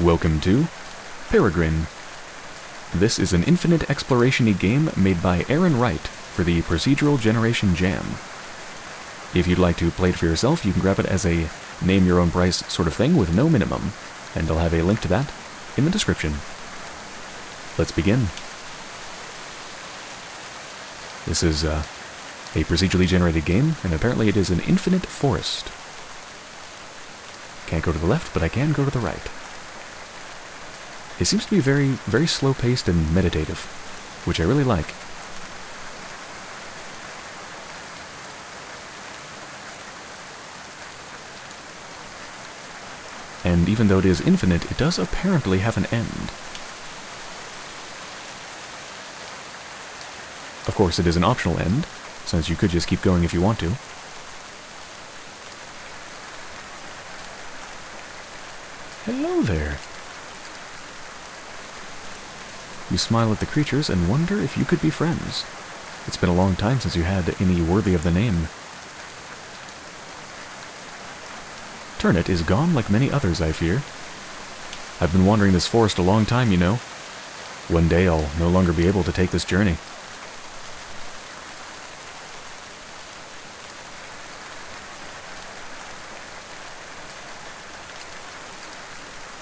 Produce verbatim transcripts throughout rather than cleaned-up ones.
Welcome to Peregrin. This is an infinite exploration-y game made by Aeryne Wright for the Procedural Generation Jam. If you'd like to play it for yourself, you can grab it as a name-your-own-price sort of thing with no minimum, and I'll have a link to that in the description. Let's begin. This is uh, a procedurally generated game, and apparently it is an infinite forest. Can't go to the left, but I can go to the right. It seems to be very, very slow-paced and meditative, which I really like. And even though it is infinite, it does apparently have an end. Of course, it is an optional end, since you could just keep going if you want to. Hello there! You smile at the creatures and wonder if you could be friends. It's been a long time since you had any worthy of the name. Turnit is gone like many others, I fear. I've been wandering this forest a long time, you know. One day I'll no longer be able to take this journey.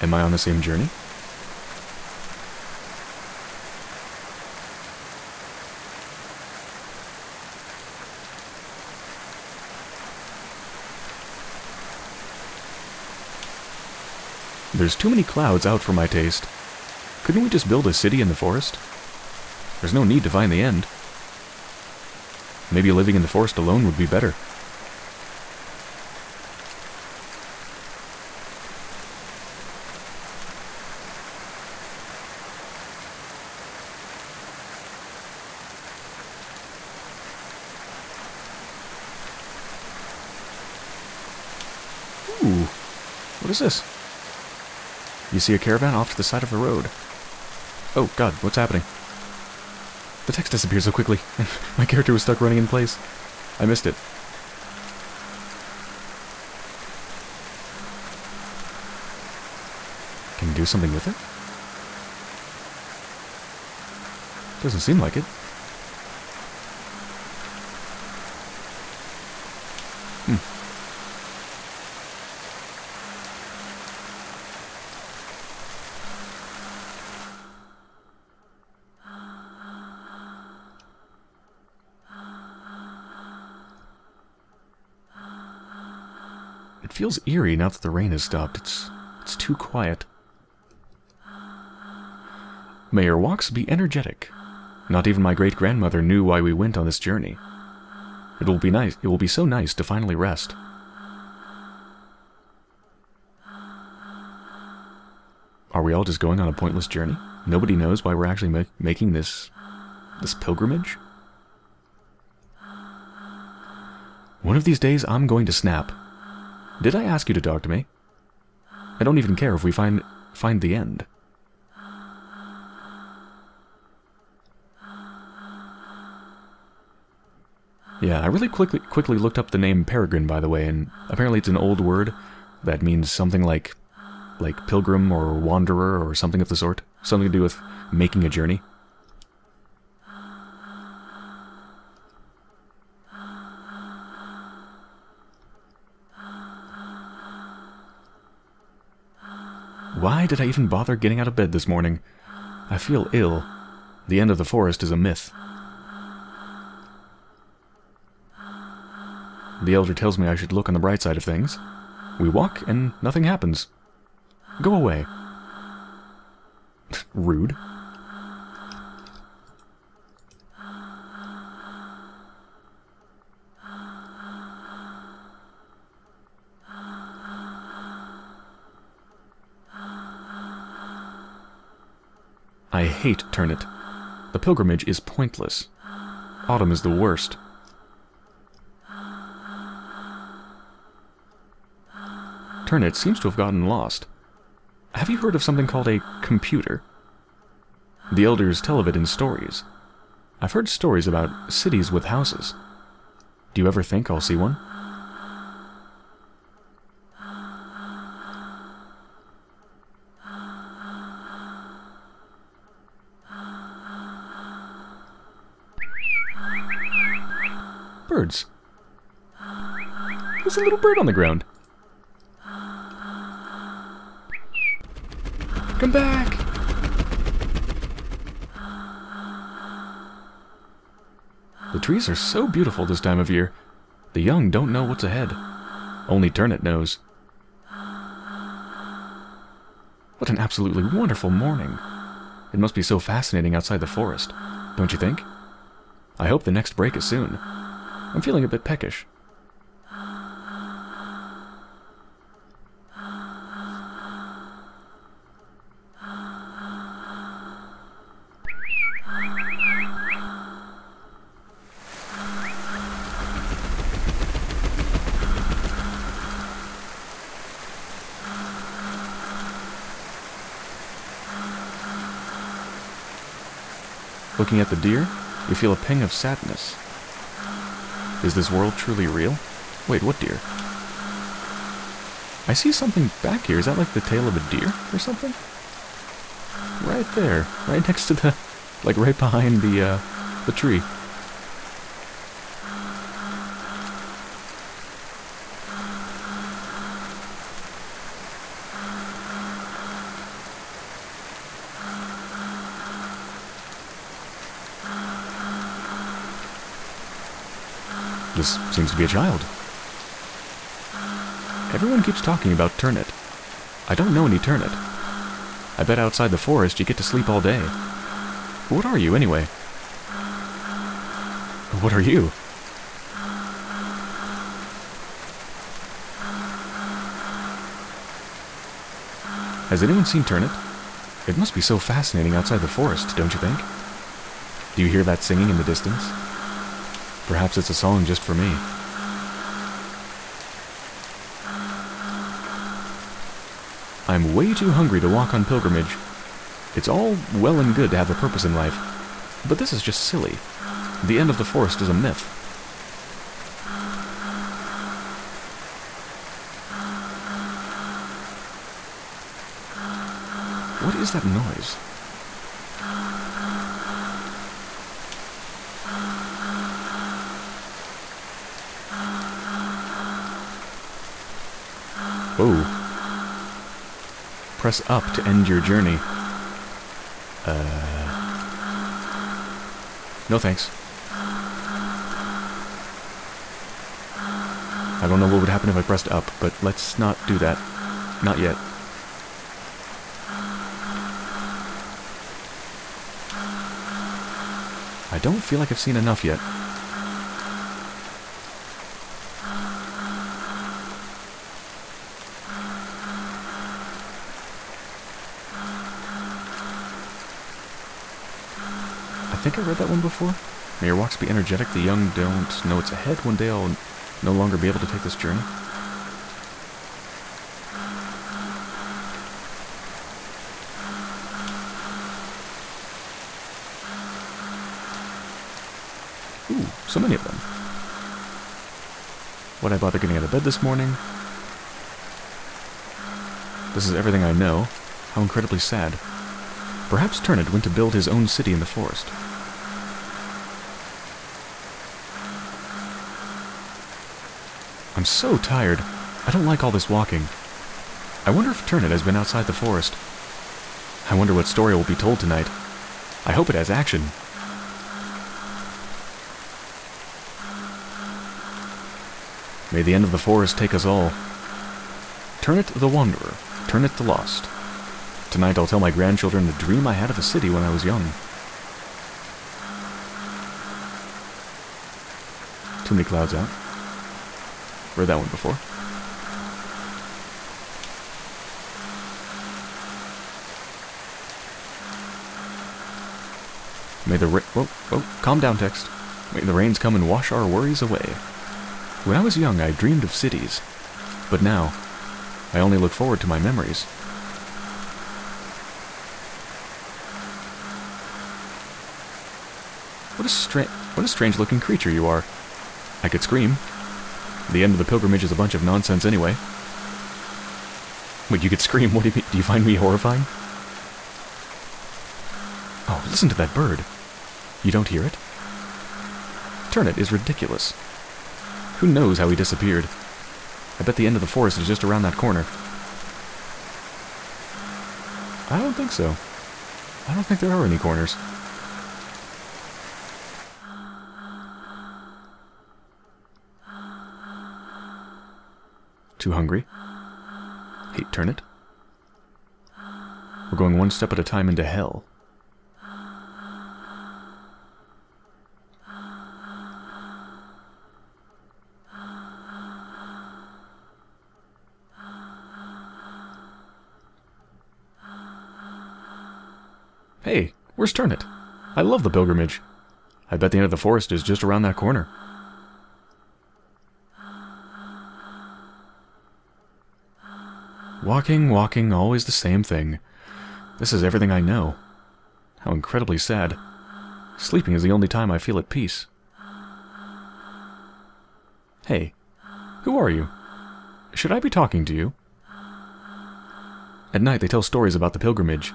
Am I on the same journey? There's too many clouds out for my taste. Couldn't we just build a city in the forest? There's no need to find the end. Maybe living in the forest alone would be better. Ooh, what is this? You see a caravan off to the side of the road. Oh god, what's happening? The text disappeared so quickly. My character was stuck running in place. I missed it. Can you do something with it? Doesn't seem like it. Hmm. It feels eerie now that the rain has stopped. It's it's too quiet. May our walks be energetic. Not even my great-grandmother knew why we went on this journey. It will be nice. It will be so nice to finally rest. Are we all just going on a pointless journey? Nobody knows why we're actually ma making this this pilgrimage. One of these days, I'm going to snap. Did I ask you to talk to me? I don't even care if we find find the end. Yeah, I really quickly quickly looked up the name Peregrin, by the way, and apparently it's an old word that means something like like pilgrim or wanderer or something of the sort. Something to do with making a journey. Why did I even bother getting out of bed this morning? I feel ill. The end of the forest is a myth. The elder tells me I should look on the bright side of things. We walk and nothing happens. Go away. Rude. I hate Turnit. The pilgrimage is pointless. Autumn is the worst. Turnit seems to have gotten lost. Have you heard of something called a computer? The elders tell of it in stories. I've heard stories about cities with houses. Do you ever think I'll see one? birds. There's a little bird on the ground. Come back! The trees are so beautiful this time of year. The young don't know what's ahead. Only Turnit knows. What an absolutely wonderful morning. It must be so fascinating outside the forest, don't you think? I hope the next break is soon. I'm feeling a bit peckish. Looking at the deer, you feel a pang of sadness. Is this world truly real? Wait, what deer? I see something back here. Is that like the tail of a deer or something? Right there, right next to the, like right behind the, uh, the tree. This seems to be a child. Everyone keeps talking about Turnit. I don't know any Turnit. I bet outside the forest you get to sleep all day. But what are you, anyway? What are you? Has anyone seen Turnit? It must be so fascinating outside the forest, don't you think? Do you hear that singing in the distance? Perhaps it's a song just for me. I'm way too hungry to walk on pilgrimage. It's all well and good to have a purpose in life, but this is just silly. The end of the forest is a myth. What is that noise? Oh. Press up to end your journey. Uh. No thanks. I don't know what would happen if I pressed up, but let's not do that. Not yet. I don't feel like I've seen enough yet. I think I read that one before. May your walks be energetic, the young don't know it's ahead. One day I'll no longer be able to take this journey. Ooh, so many of them. Why'd I bother getting out of bed this morning? This is everything I know. How incredibly sad. Perhaps Turnit went to build his own city in the forest. I'm so tired. I don't like all this walking. I wonder if Turnit has been outside the forest. I wonder what story will be told tonight. I hope it has action. May the end of the forest take us all. Turnit the Wanderer, Turnit the Lost. Tonight I'll tell my grandchildren the dream I had of a city when I was young. Too many clouds out. Read that one before. May the ra- Whoa, whoa, calm down, text. May the rains come and wash our worries away. When I was young, I dreamed of cities. But now, I only look forward to my memories. What a stra- what a strange-looking creature you are. I could scream. The end of the pilgrimage is a bunch of nonsense anyway. Wait, you could scream? What do you mean? Do you find me horrifying? Oh, listen to that bird. You don't hear it? Turnit is ridiculous. Who knows how he disappeared? I bet the end of the forest is just around that corner. I don't think so. I don't think there are any corners. Too hungry? Hate Turnit? We're going one step at a time into hell. Hey, where's Turnit? I love the pilgrimage. I bet the end of the forest is just around that corner. Walking, walking, always the same thing. This is everything I know. How incredibly sad. Sleeping is the only time I feel at peace. Hey, who are you? Should I be talking to you? At night they tell stories about the pilgrimage.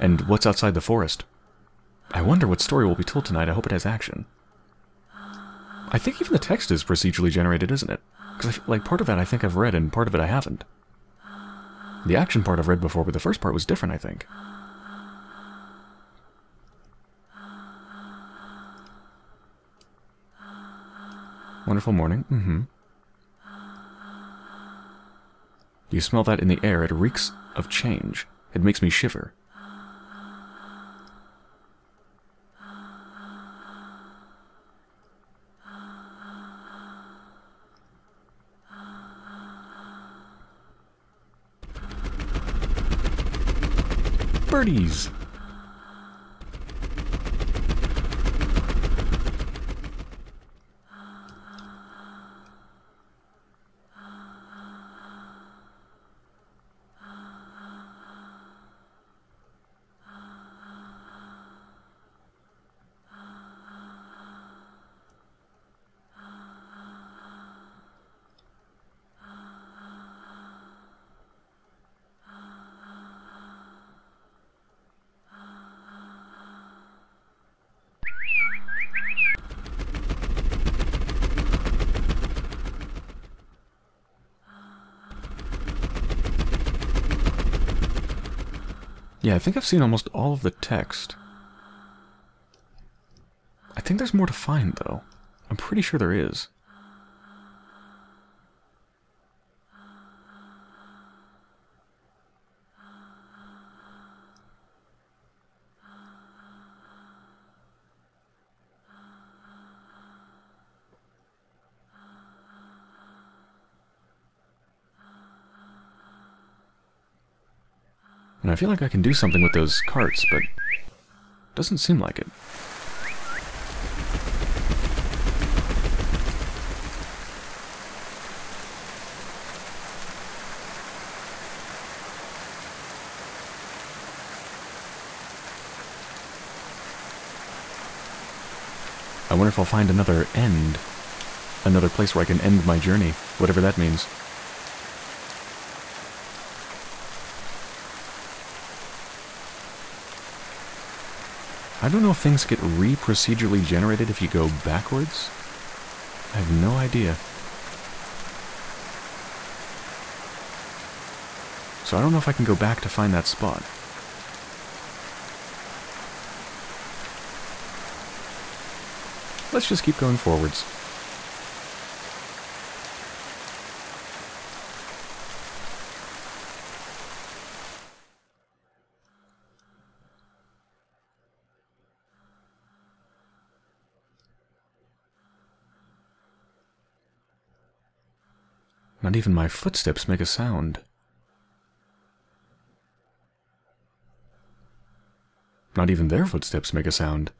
And what's outside the forest? I wonder what story will be told tonight. I hope it has action. I think even the text is procedurally generated, isn't it? Because I feel like part of that I think I've read and part of it I haven't. The action part I've read before, but the first part was different, I think. Wonderful morning. Mm-hmm. You smell that in the air. It reeks of change. It makes me shiver. Birdies! Yeah, I think I've seen almost all of the text. I think there's more to find, though. I'm pretty sure there is. And I feel like I can do something with those carts, but doesn't seem like it. I wonder if I'll find another end. Another place where I can end my journey, whatever that means. I don't know if things get re-procedurally generated if you go backwards. I have no idea. So I don't know if I can go back to find that spot. Let's just keep going forwards. Not even my footsteps make a sound. Not even their footsteps make a sound.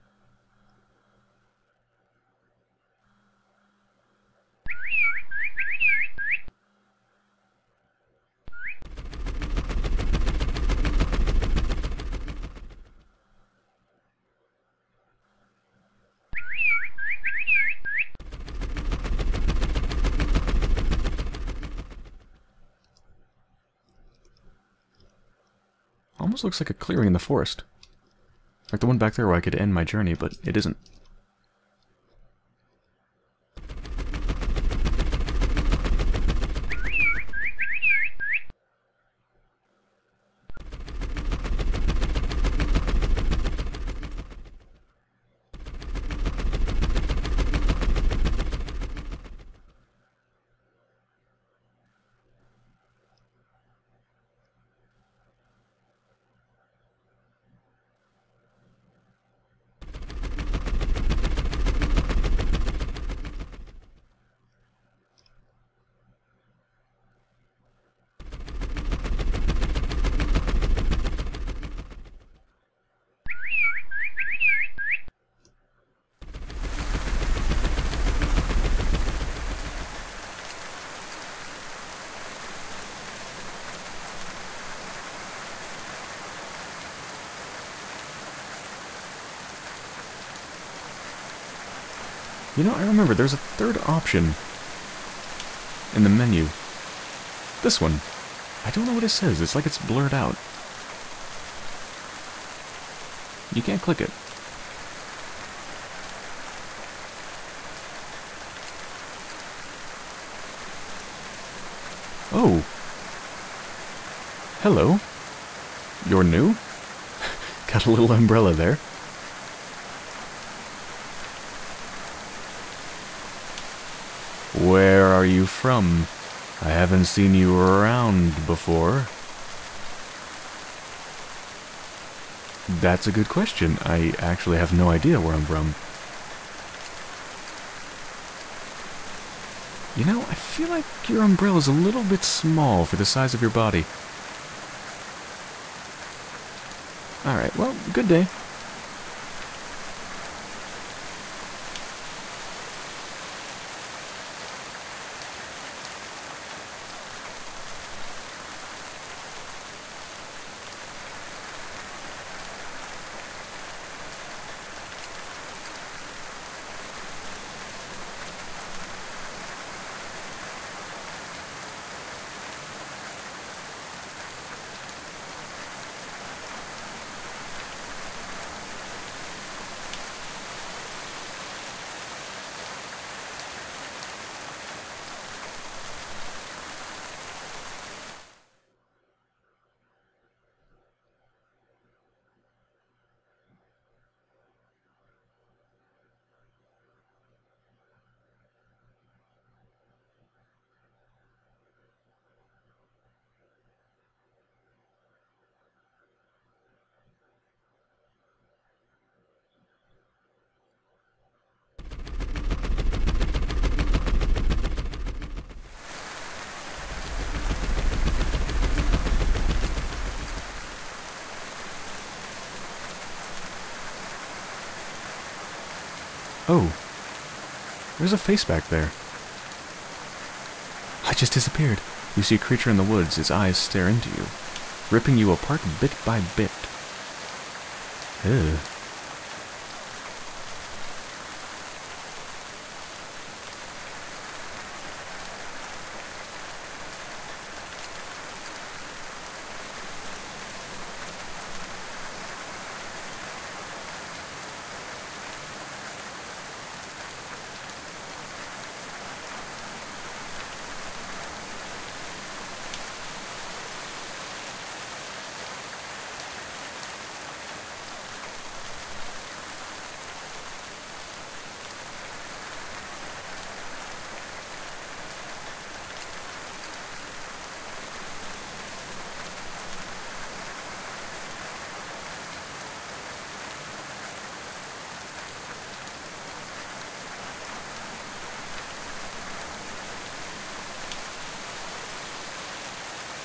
Almost looks like a clearing in the forest. Like the one back there where I could end my journey, but it isn't. You know, I remember there's a third option in the menu. This one. I don't know what it says. It's like it's blurred out. You can't click it. Oh. Hello. You're new? Got a little umbrella there. Where are you from? I haven't seen you around before. That's a good question. I actually have no idea where I'm from. You know, I feel like your umbrella is a little bit small for the size of your body. Alright, well, good day. Oh, there's a face back there. I just disappeared. You see a creature in the woods, its eyes stare into you, ripping you apart bit by bit. Ew.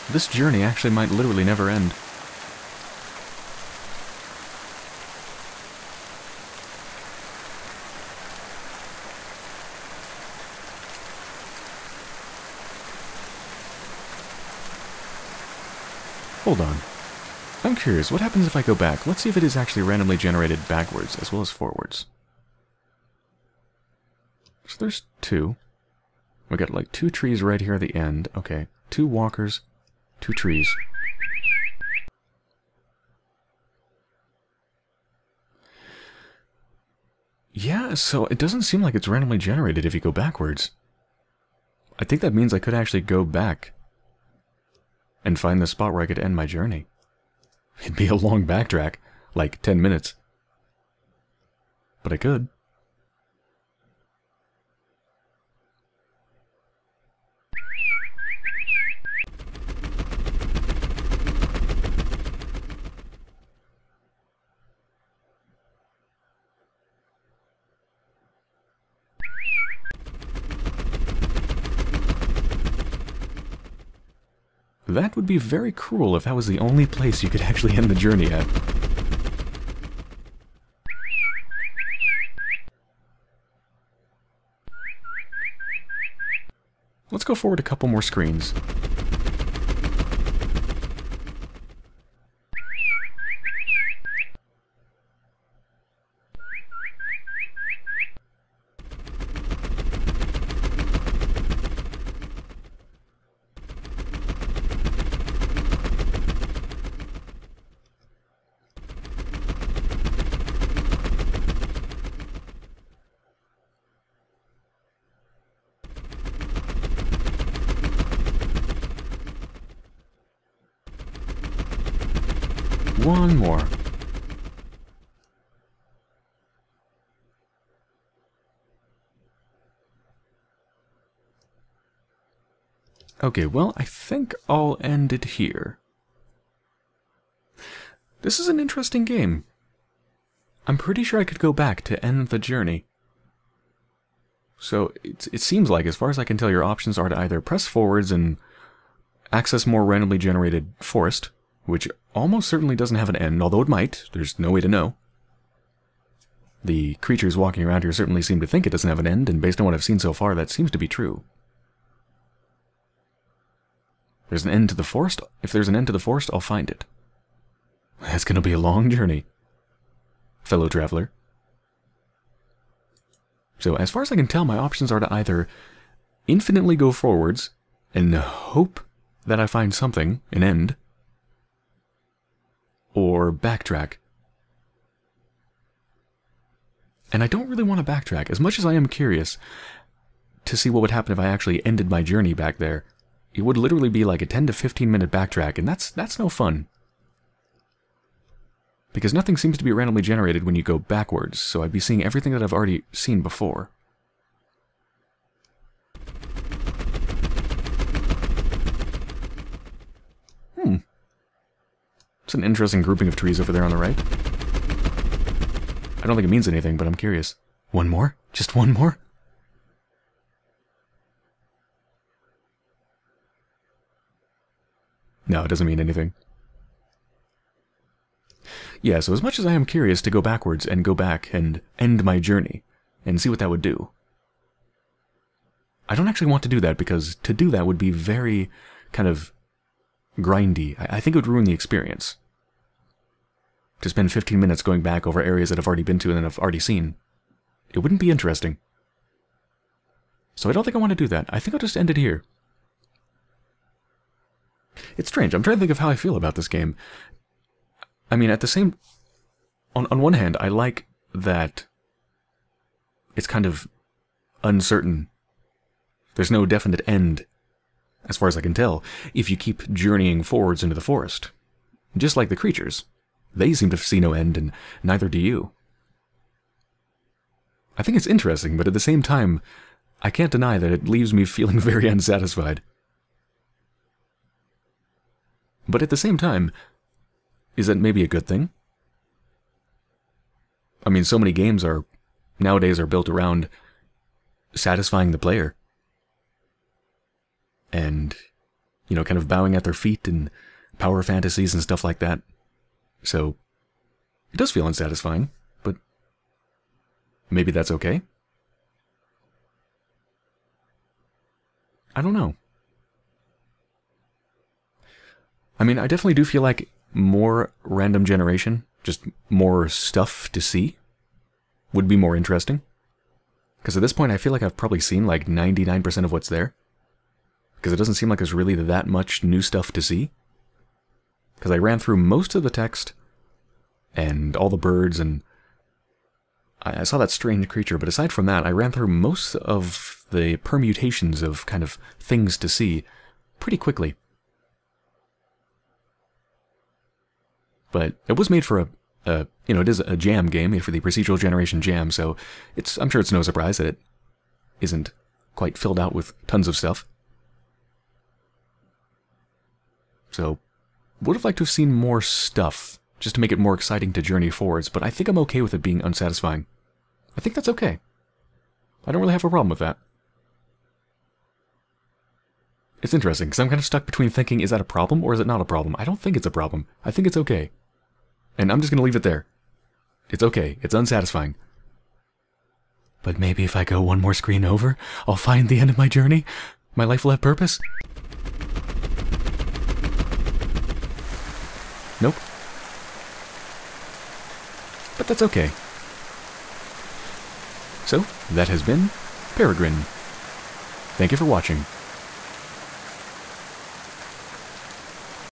This journey actually might literally never end. Hold on. I'm curious, what happens if I go back? Let's see if it is actually randomly generated backwards as well as forwards. So there's two. We got like two trees right here at the end. Okay, two walkers. Two trees. Yeah, so it doesn't seem like it's randomly generated if you go backwards. I think that means I could actually go back and find the spot where I could end my journey. It'd be a long backtrack, like ten minutes. But I could. That would be very cruel if that was the only place you could actually end the journey at. Let's go forward a couple more screens. one more. Okay, well, I think I'll end it here. This is an interesting game. I'm pretty sure I could go back to end the journey. So it, it seems like, as far as I can tell, your options are to either press forwards and access more randomly generated forest, which almost certainly doesn't have an end, although it might. There's no way to know. The creatures walking around here certainly seem to think it doesn't have an end, and based on what I've seen so far, that seems to be true. There's an end to the forest. If there's an end to the forest, I'll find it. That's going to be a long journey, fellow traveler. So as far as I can tell, my options are to either infinitely go forwards and hope that I find something, an end, or backtrack. And I don't really want to backtrack, as much as I am curious to see what would happen if I actually ended my journey back there. It would literally be like a ten to fifteen minute backtrack, and that's that's no fun. Because nothing seems to be randomly generated when you go backwards, so I'd be seeing everything that I've already seen before. Hmm. It's an interesting grouping of trees over there on the right. I don't think it means anything, but I'm curious. One more? Just one more? No, it doesn't mean anything. Yeah, so as much as I am curious to go backwards and go back and end my journey and see what that would do, I don't actually want to do that, because to do that would be very kind of grindy. I think it would ruin the experience. To spend fifteen minutes going back over areas that I've already been to and that I've already seen, it wouldn't be interesting. So I don't think I want to do that. I think I'll just end it here. It's strange. I'm trying to think of how I feel about this game. I mean, at the same... On, on one hand, I like that it's kind of uncertain. There's no definite end, as far as I can tell, if you keep journeying forwards into the forest. Just like the creatures. They seem to see no end, and neither do you. I think it's interesting, but at the same time, I can't deny that it leaves me feeling very unsatisfied. But at the same time, is that maybe a good thing? I mean, so many games are nowadays are built around satisfying the player. And, you know, kind of bowing at their feet and power fantasies and stuff like that. So, it does feel unsatisfying, but maybe that's okay? I don't know. I mean, I definitely do feel like more random generation, just more stuff to see, would be more interesting. Because at this point, I feel like I've probably seen like ninety-nine percent of what's there. Because it doesn't seem like there's really that much new stuff to see. Because I ran through most of the text, and all the birds, and I, I saw that strange creature, but aside from that, I ran through most of the permutations of kind of things to see pretty quickly. But it was made for a, a, you know, it is a jam game, made for the Procedural Generation Jam, so it's, I'm sure it's no surprise that it isn't quite filled out with tons of stuff. So, would have liked to have seen more stuff, just to make it more exciting to journey forwards, but I think I'm okay with it being unsatisfying. I think that's okay. I don't really have a problem with that. It's interesting, because I'm kind of stuck between thinking, is that a problem or is it not a problem? I don't think it's a problem. I think it's okay. And I'm just going to leave it there. It's okay. It's unsatisfying. But maybe if I go one more screen over, I'll find the end of my journey? My life will have purpose? Nope. But that's okay. So, that has been Peregrin. Thank you for watching.